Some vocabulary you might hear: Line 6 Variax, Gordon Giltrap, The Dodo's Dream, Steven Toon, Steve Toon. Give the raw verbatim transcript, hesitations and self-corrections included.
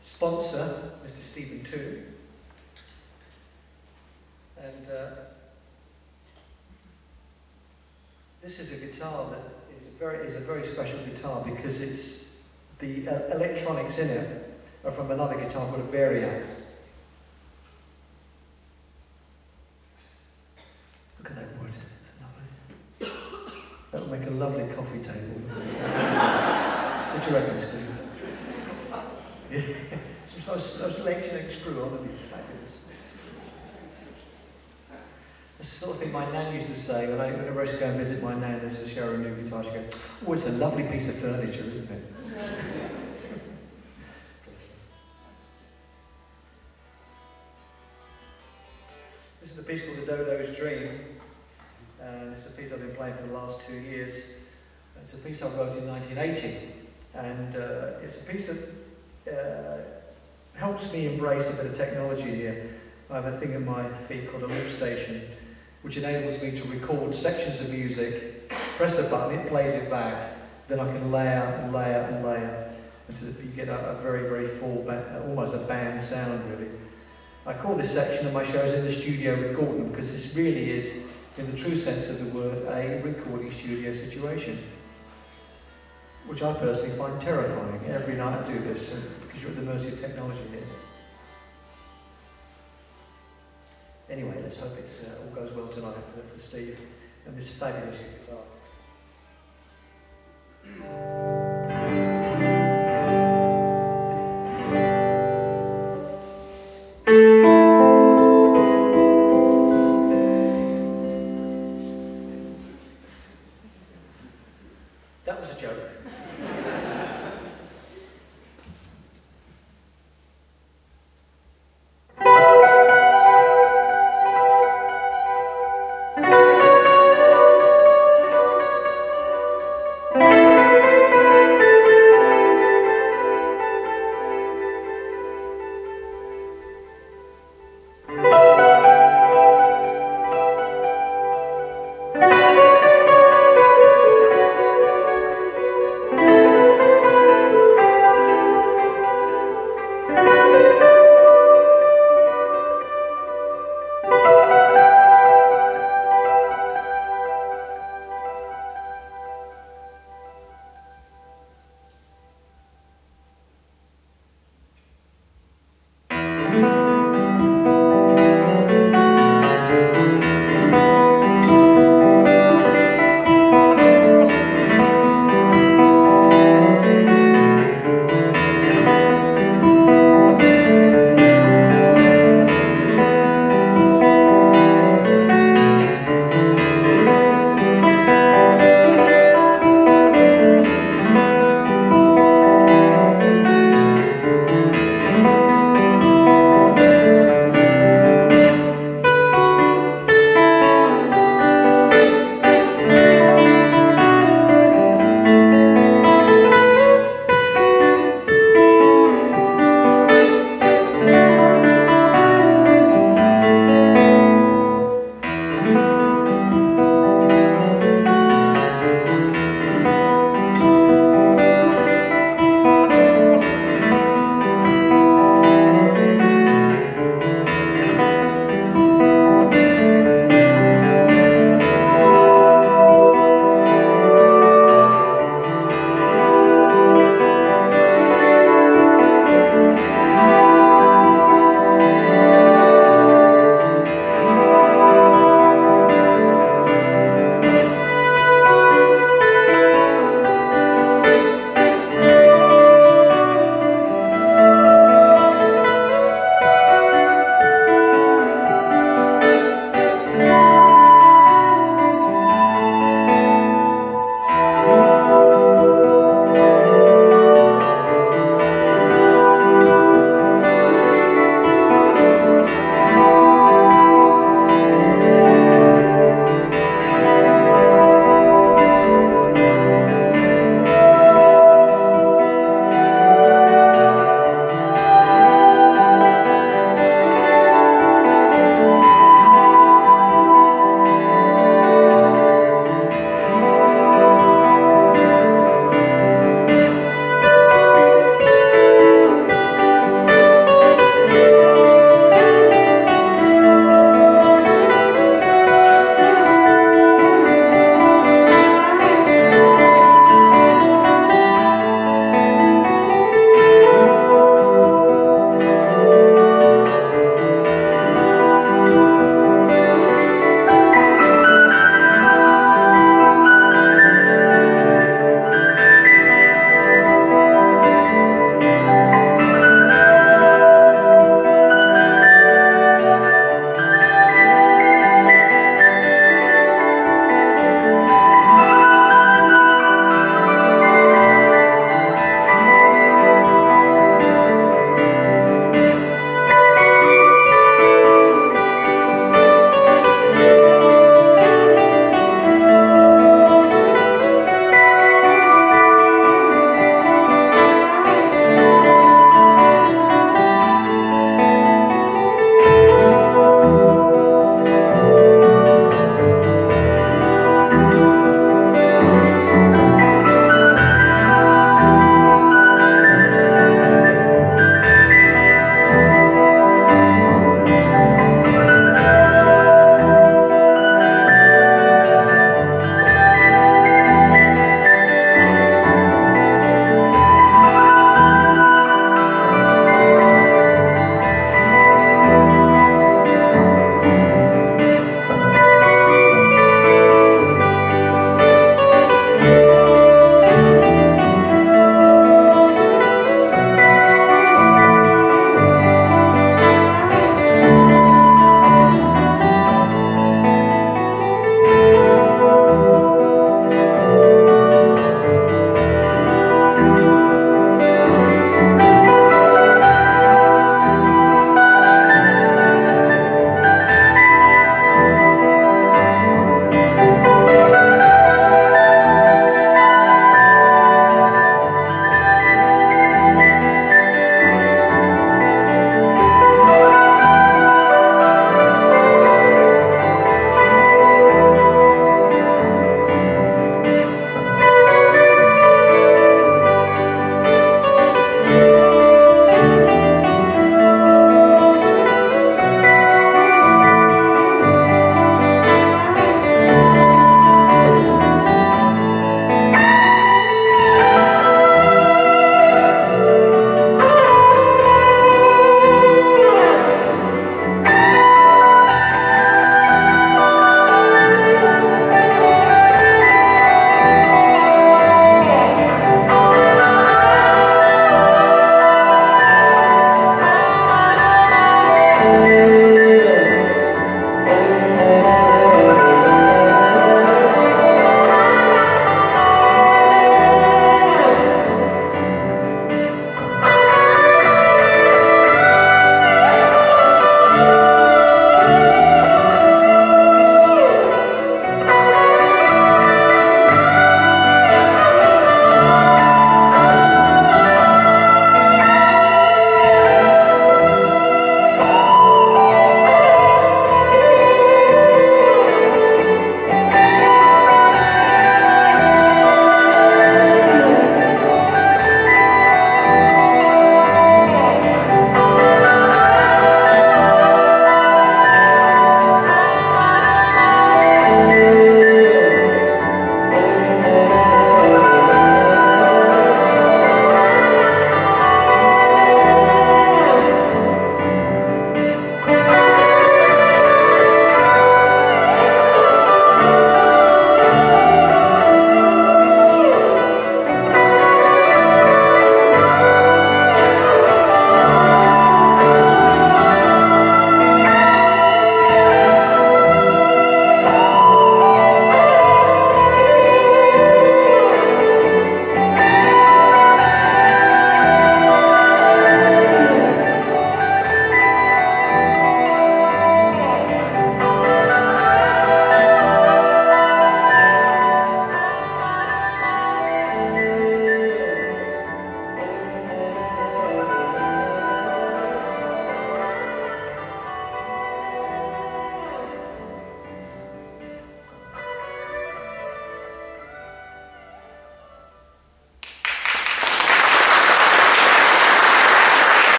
sponsor, Mister Steven Toon. And uh, this is a guitar that is very is a very special guitar because it's the uh, electronics in it are from another guitar called a Variax. Look at that wood. Isn't that lovely? That'll make a lovely coffee table. What do you reckon, Steve? Yeah. Some sort of electronic screw on would be fabulous. That's the sort of thing my nan used to say when I, whenever I used to go and visit my nan and show her a new guitar, she'd go, "Oh, it's a lovely piece of furniture, isn't it?" This is a piece called The Dodo's Dream, and it's a piece I've been playing for the last two years. It's a piece I wrote in nineteen eighty, and uh, it's a piece that uh, helps me embrace a bit of technology here. I have a thing at my feet called a loop station, which enables me to record sections of music, press a button, it plays it back, then I can layer and layer and layer until you get a, a very, very full, almost a band sound, really. I call this section of my shows In the Studio with Gordon, because this really is, in the true sense of the word, a recording studio situation, which I personally find terrifying. Every night I do this, because you're at the mercy of technology here. Anyway, let's hope it's uh, all goes well tonight for, for Steve and this fabulous guitar.